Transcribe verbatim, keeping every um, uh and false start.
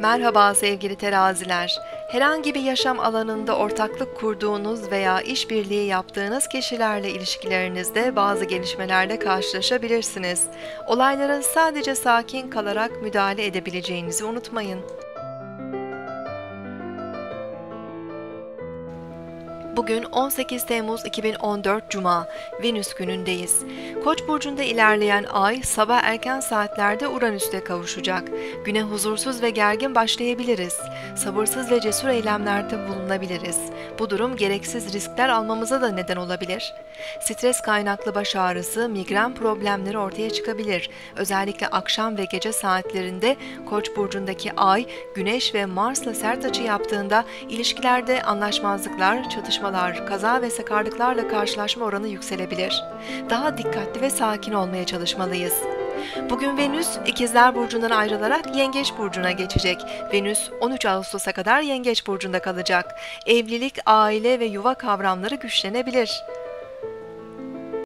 Merhaba sevgili teraziler. Herhangi bir yaşam alanında ortaklık kurduğunuz veya işbirliği yaptığınız kişilerle ilişkilerinizde bazı gelişmelerle karşılaşabilirsiniz. Olaylara sadece sakin kalarak müdahale edebileceğinizi unutmayın. Bugün on sekiz Temmuz iki bin on dört Cuma, Venüs günündeyiz. Koç burcunda ilerleyen ay sabah erken saatlerde Uranüs'te kavuşacak. Güne huzursuz ve gergin başlayabiliriz. Sabırsız ve cesur eylemlerde bulunabiliriz. Bu durum gereksiz riskler almamıza da neden olabilir. Stres kaynaklı baş ağrısı, migren problemleri ortaya çıkabilir. Özellikle akşam ve gece saatlerinde Koç burcundaki ay, Güneş ve Mars'la sert açı yaptığında ilişkilerde anlaşmazlıklar, çatışmalar, kaza ve sakarlıklarla karşılaşma oranı yükselebilir. Daha dikkatli ve sakin olmaya çalışmalıyız. Bugün Venüs İkizler Burcu'ndan ayrılarak Yengeç Burcu'na geçecek. Venüs on üç Ağustos'a kadar Yengeç Burcu'nda kalacak. Evlilik, aile ve yuva kavramları güçlenebilir.